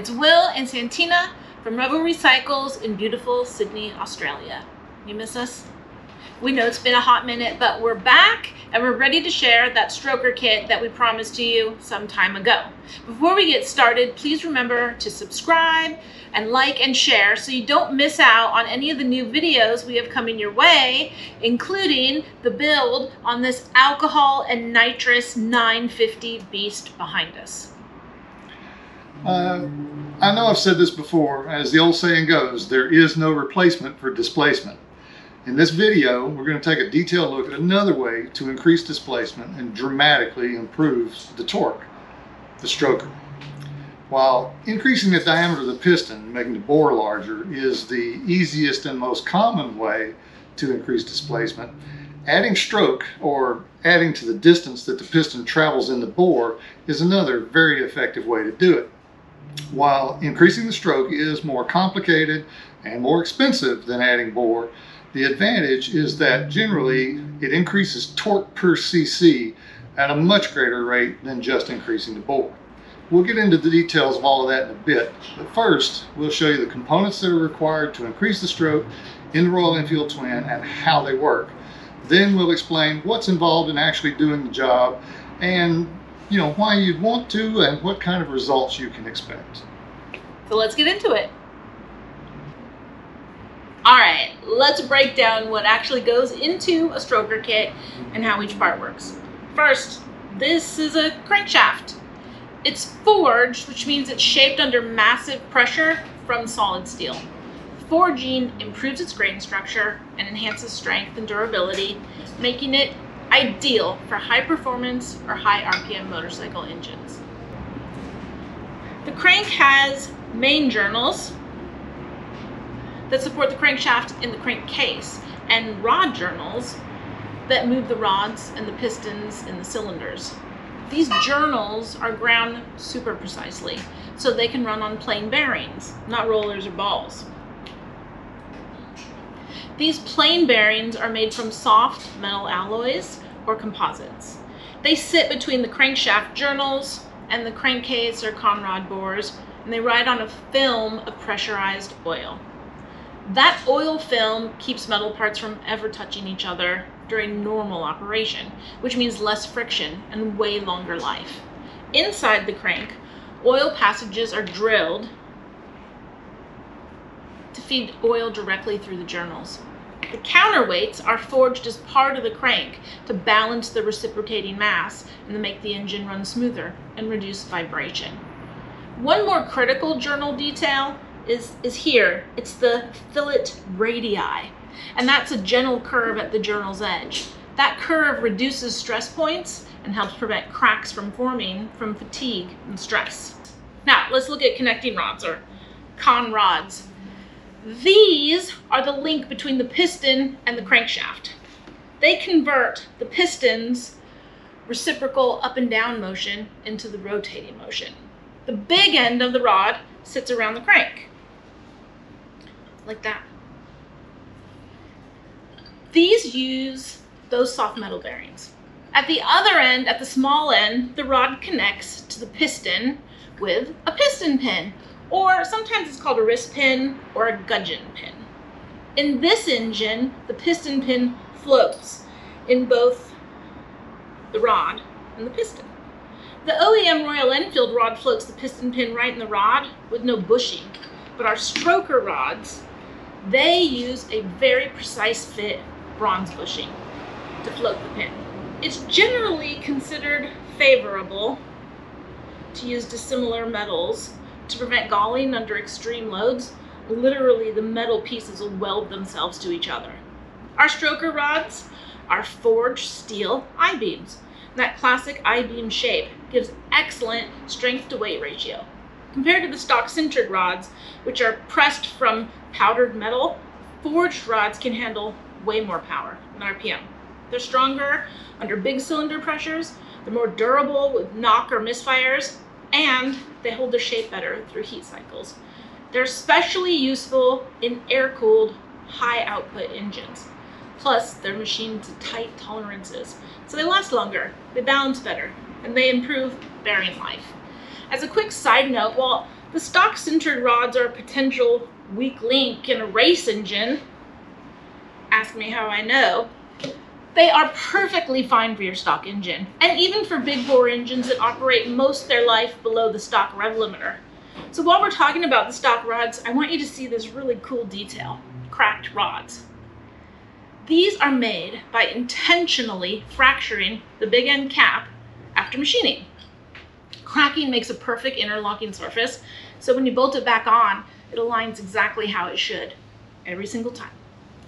It's Will and Santina from Rebel Recycles in beautiful Sydney, Australia. You miss us? We know it's been a hot minute, but we're back and we're ready to share that stroker kit that we promised to you some time ago. Before we get started, please remember to subscribe and like and share so you don't miss out on any of the new videos we have coming your way, including the build on this alcohol and nitrous 950 beast behind us. I know I've said this before, as the old saying goes, there is no replacement for displacement. In this video, we're going to take a detailed look at another way to increase displacement and dramatically improve the torque, the stroker. While increasing the diameter of the piston, making the bore larger, is the easiest and most common way to increase displacement, adding stroke or adding to the distance that the piston travels in the bore is another very effective way to do it. While increasing the stroke is more complicated and more expensive than adding bore, the advantage is that generally it increases torque per cc at a much greater rate than just increasing the bore. We'll get into the details of all of that in a bit, but first we'll show you the components that are required to increase the stroke in the Royal Enfield Twin and how they work. Then we'll explain what's involved in actually doing the job and, you know, why you'd want to and what kind of results you can expect. So let's get into it. All right, let's break down what actually goes into a stroker kit and how each part works. First, this is a crankshaft. It's forged, which means it's shaped under massive pressure from solid steel. Forging improves its grain structure and enhances strength and durability, making it ideal for high performance or high RPM motorcycle engines. The crank has main journals that support the crankshaft in the crankcase and rod journals that move the rods and the pistons and the cylinders. These journals are ground super precisely, so they can run on plain bearings, not rollers or balls. These plain bearings are made from soft metal alloys or composites. They sit between the crankshaft journals and the crankcase or conrod bores, and they ride on a film of pressurized oil. That oil film keeps metal parts from ever touching each other during normal operation, which means less friction and way longer life. Inside the crank, oil passages are drilled to feed oil directly through the journals. The counterweights are forged as part of the crank to balance the reciprocating mass and to make the engine run smoother and reduce vibration. One more critical journal detail is here. It's the fillet radii, and that's a gentle curve at the journal's edge. That curve reduces stress points and helps prevent cracks from forming from fatigue and stress. Now let's look at connecting rods or conrods. These are the link between the piston and the crankshaft. They convert the piston's reciprocal up and down motion into the rotating motion. The big end of the rod sits around the crank, like that. These use those soft metal bearings. At the other end, at the small end, the rod connects to the piston with a piston pin, or sometimes it's called a wrist pin or a gudgeon pin. In this engine, the piston pin floats in both the rod and the piston. The OEM Royal Enfield rod floats the piston pin right in the rod with no bushing, but our stroker rods, they use a very precise fit bronze bushing to float the pin. It's generally considered favorable to use dissimilar metals to prevent galling under extreme loads. Literally, the metal pieces will weld themselves to each other. Our stroker rods are forged steel I-beams. That classic I-beam shape gives excellent strength to weight ratio. Compared to the stock sintered rods, which are pressed from powdered metal, forged rods can handle way more power than RPM. They're stronger under big cylinder pressures, they're more durable with knock or misfires, and they hold their shape better through heat cycles. They're especially useful in air-cooled, high-output engines. Plus, they're machined to tight tolerances, so they last longer, they balance better, and they improve bearing life. As a quick side note, while The stock-centered rods are a potential weak link in a race engine. Ask me how I know. They are perfectly fine for your stock engine, and even for big bore engines that operate most of their life below the stock rev limiter. So while we're talking about the stock rods, I want you to see this really cool detail, cracked rods. These are made by intentionally fracturing the big end cap after machining. Cracking makes a perfect interlocking surface, so when you bolt it back on, it aligns exactly how it should every single time.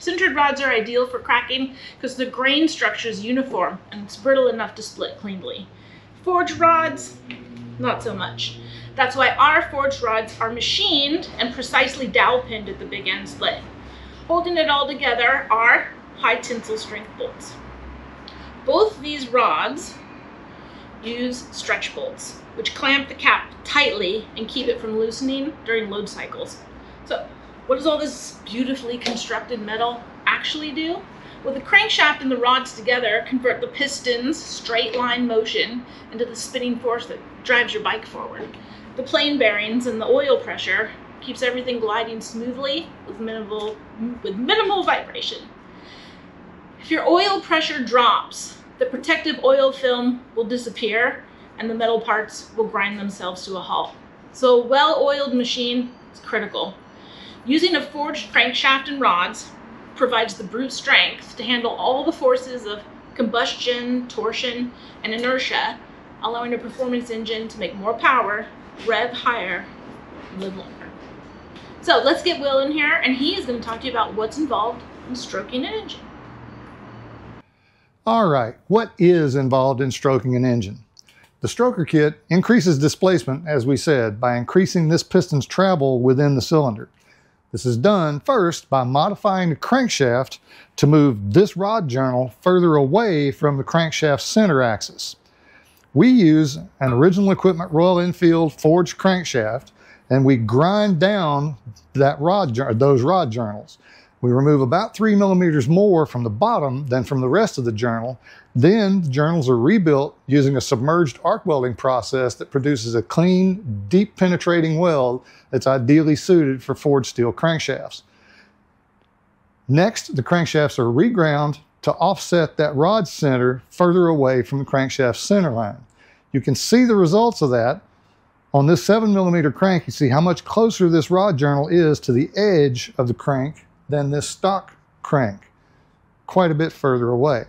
Centered rods are ideal for cracking because the grain structure is uniform and it's brittle enough to split cleanly. Forged rods, not so much. That's why our forged rods are machined and precisely dowel pinned at the big end split. Holding it all together are high tensile strength bolts. Both these rods use stretch bolts, which clamp the cap tightly and keep it from loosening during load cycles. So, what does all this beautifully constructed metal actually do? Well, the crankshaft and the rods together convert the piston's straight line motion into the spinning force that drives your bike forward. The plane bearings and the oil pressure keeps everything gliding smoothly with minimal vibration. If your oil pressure drops, the protective oil film will disappear and the metal parts will grind themselves to a halt. So a well-oiled machine is critical. Using a forged crankshaft and rods provides the brute strength to handle all the forces of combustion, torsion, and inertia, allowing a performance engine to make more power, rev higher, and live longer. So let's get Will in here, and he is going to talk to you about what's involved in stroking an engine. All right, what is involved in stroking an engine? The stroker kit increases displacement, as we said, by increasing this piston's travel within the cylinder. This is done first by modifying the crankshaft to move this rod journal further away from the crankshaft's center axis. We use an original equipment Royal Enfield forged crankshaft, and we grind down that those rod journals. We remove about 3 millimeters more from the bottom than from the rest of the journal. Then the journals are rebuilt using a submerged arc welding process that produces a clean, deep penetrating weld that's ideally suited for forged steel crankshafts. Next, the crankshafts are reground to offset that rod center further away from the crankshaft's center line. You can see the results of that. On this 7 millimeter crank, you see how much closer this rod journal is to the edge of the crank than this stock crank, quite a bit further away.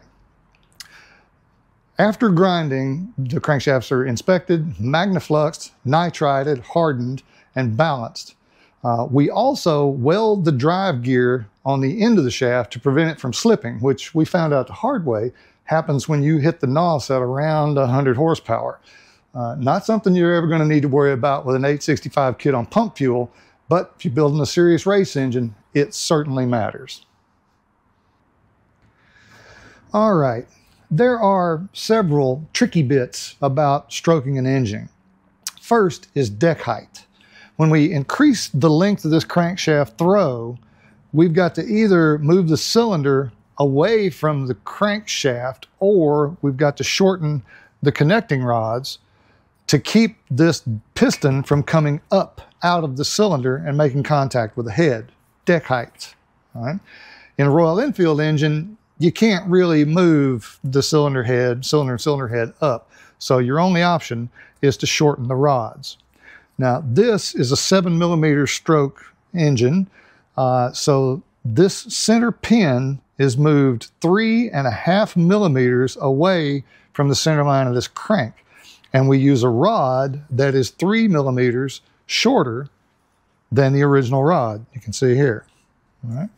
After grinding, the crankshafts are inspected, magnafluxed, nitrided, hardened, and balanced. We also weld the drive gear on the end of the shaft to prevent it from slipping, which we found out the hard way happens when you hit the NOS at around 100 horsepower. Not something you're ever going to need to worry about with an 865 kit on pump fuel, but if you're building a serious race engine, it certainly matters. All right, there are several tricky bits about stroking an engine. First is deck height. When we increase the length of this crankshaft throw, we've got to either move the cylinder away from the crankshaft, or we've got to shorten the connecting rods to keep this piston from coming up out of the cylinder and making contact with the head. Deck height. All right. In a Royal Enfield engine, you can't really move the cylinder and cylinder head up. So your only option is to shorten the rods. Now this is a 7 millimeter stroke engine. So this center pin is moved 3.5 millimeters away from the center line of this crank. And we use a rod that is 3 millimeters shorter than the original rod, you can see here. All right.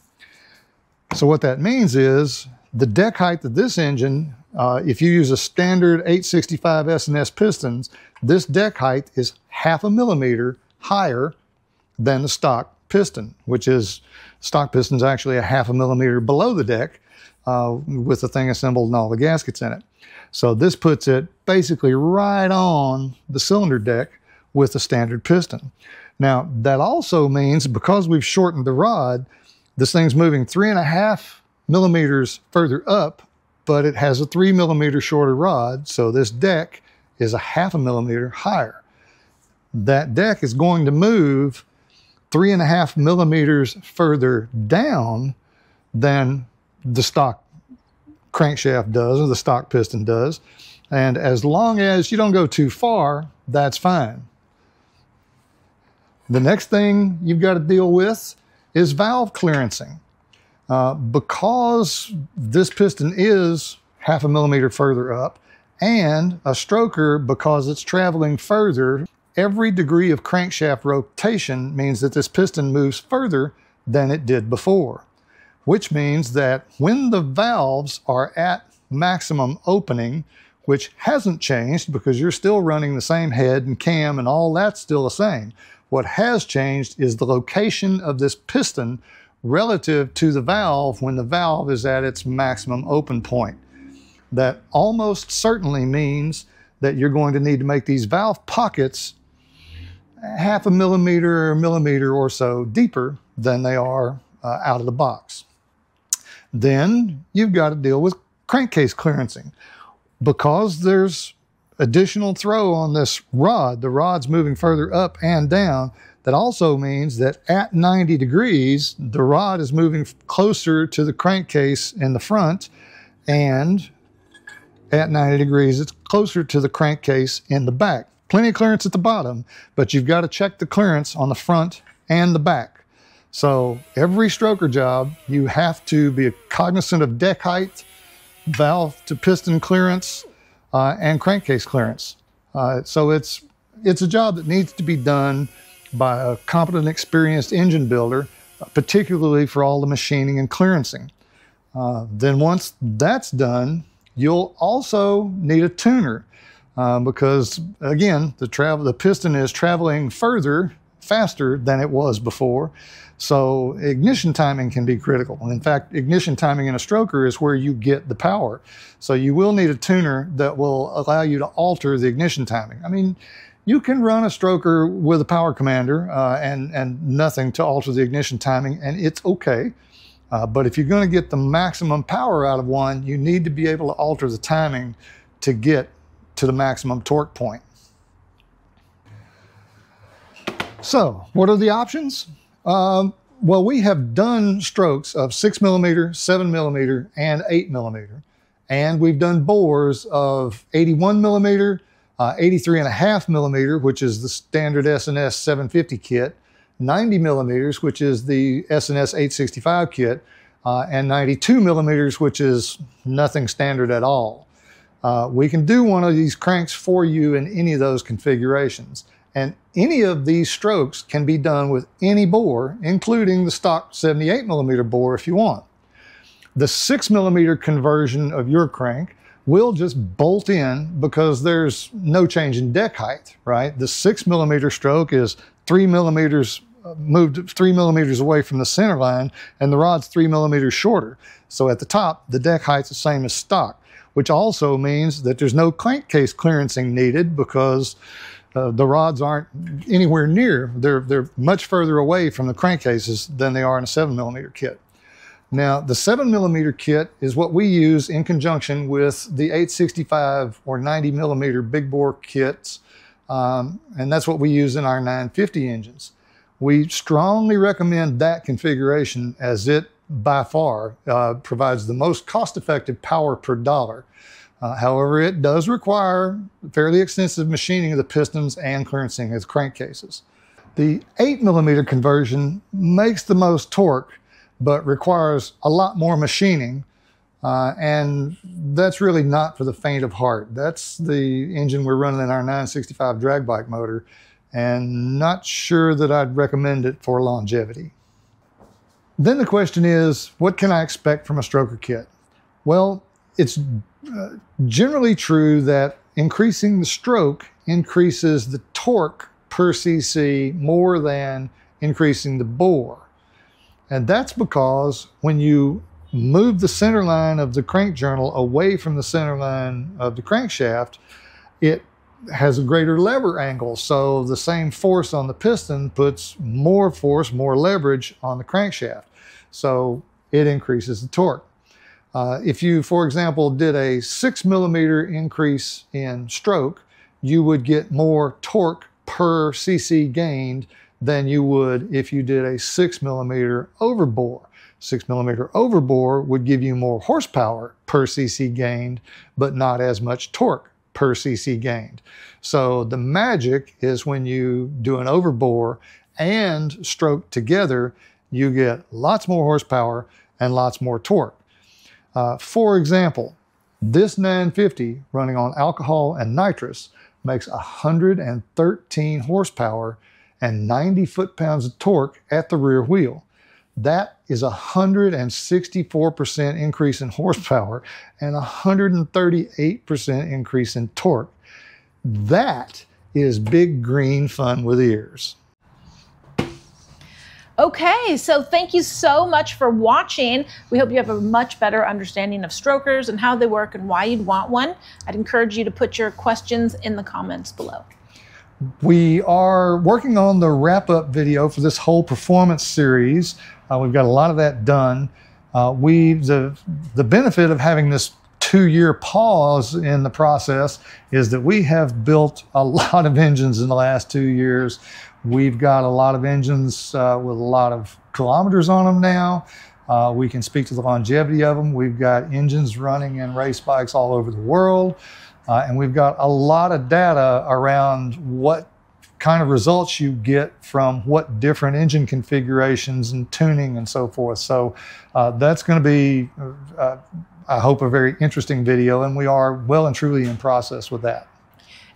So what that means is the deck height of this engine, if you use a standard 865 S&S pistons, this deck height is 0.5 millimeter higher than the stock piston, which is, stock piston's actually 0.5 millimeter below the deck with the thing assembled and all the gaskets in it. So this puts it basically right on the cylinder deck with a standard piston. Now, that also means, because we've shortened the rod, this thing's moving 3.5 millimeters further up, but it has a 3 millimeter shorter rod, so this deck is 0.5 millimeter higher. that deck is going to move 3.5 millimeters further down than the stock crankshaft does or the stock piston does. And as long as you don't go too far, that's fine. The next thing you've got to deal with is valve clearancing. Because this piston is 0.5 millimeter further up, and a stroker, because it's traveling further, every degree of crankshaft rotation means that this piston moves further than it did before, which means that when the valves are at maximum opening, which hasn't changed because you're still running the same head and cam and all that's still the same. What has changed is the location of this piston relative to the valve when the valve is at its maximum open point. That almost certainly means that you're going to need to make these valve pockets 0.5 millimeter or millimeter or so deeper than they are out of the box. Then you've got to deal with crankcase clearancing. Because there's additional throw on this rod, the rod's moving further up and down, that also means that at 90 degrees, the rod is moving closer to the crankcase in the front, and at 90 degrees, it's closer to the crankcase in the back. Plenty of clearance at the bottom, but you've got to check the clearance on the front and the back. So every stroker job, you have to be cognizant of deck height, valve to piston clearance, and crankcase clearance. So it's a job that needs to be done by a competent, experienced engine builder, particularly for all the machining and clearancing. Then once that's done, you'll also need a tuner because, again, the piston is traveling faster than it was before. So ignition timing can be critical. And in fact, ignition timing in a stroker is where you get the power. So you will need a tuner that will allow you to alter the ignition timing. I mean, you can run a stroker with a power commander and nothing to alter the ignition timing, and it's okay. But if you're going to get the maximum power out of one, you need to be able to alter the timing to get to the maximum torque point. So what are the options? Well, we have done strokes of 6 millimeter, 7 millimeter, and 8 millimeter. And we've done bores of 81 millimeter, 83.5 millimeter, which is the standard S&S 750 kit, 90 millimeters, which is the S&S 865 kit, and 92 millimeters, which is nothing standard at all. We can do one of these cranks for you in any of those configurations. And any of these strokes can be done with any bore, including the stock 78 millimeter bore if you want. The 6 millimeter conversion of your crank will just bolt in because there's no change in deck height, right? The 6 millimeter stroke is 3 millimeters moved 3 millimeters away from the center line, and the rod's 3 millimeters shorter. So at the top, the deck height's the same as stock, which also means that there's no crankcase clearancing needed because the rods aren't anywhere near, they're much further away from the crankcases than they are in a 7 millimeter kit. Now, the 7 millimeter kit is what we use in conjunction with the 865 or 90 millimeter big bore kits, and that's what we use in our 950 engines. We strongly recommend that configuration as it, by far, provides the most cost-effective power per dollar. However, it does require fairly extensive machining of the pistons and clearancing of the crankcases. The 8 millimeter conversion makes the most torque, but requires a lot more machining. And that's really not for the faint of heart. That's the engine we're running in our 965 drag bike motor, and not sure that I'd recommend it for longevity. Then the question is, what can I expect from a stroker kit? Well, it's generally true that increasing the stroke increases the torque per cc more than increasing the bore. And that's because when you move the center line of the crank journal away from the center line of the crankshaft, it has a greater lever angle. So the same force on the piston puts more force, more leverage on the crankshaft. So it increases the torque. If you, for example, did a 6 millimeter increase in stroke, you would get more torque per cc gained than you would if you did a 6mm overbore. 6mm overbore would give you more horsepower per cc gained, but not as much torque per cc gained. So the magic is when you do an overbore and stroke together, you get lots more horsepower and lots more torque. For example, this 950 running on alcohol and nitrous makes 113 horsepower and 90 foot-pounds of torque at the rear wheel. That is a 164% increase in horsepower and 138% increase in torque. That is big green fun with ears. Okay, so thank you so much for watching. We hope you have a much better understanding of strokers and how they work and why you'd want one. I'd encourage you to put your questions in the comments below. We are working on the wrap-up video for this whole performance series. We've got a lot of that done. The benefit of having this two-year pause in the process is that we have built a lot of engines in the last 2 years. We've got a lot of engines with a lot of kilometers on them now. We can speak to the longevity of them. We've got engines running in race bikes all over the world. And we've got a lot of data around what kind of results you get from what different engine configurations and tuning and so forth. So that's going to be, I hope, a very interesting video, and we are well and truly in process with that.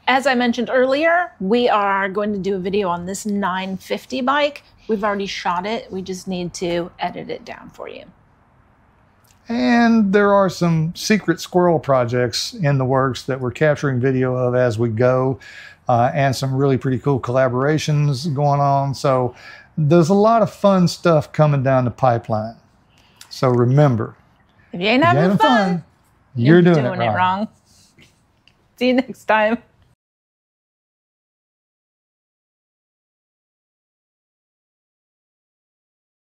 As I mentioned earlier, we are going to do a video on this 950 bike. We've already shot it. We just need to edit it down for you. And there are some secret squirrel projects in the works that we're capturing video of as we go, and some really pretty cool collaborations going on. So there's a lot of fun stuff coming down the pipeline. So remember, if you ain't having fun, you're doing it wrong. See you next time.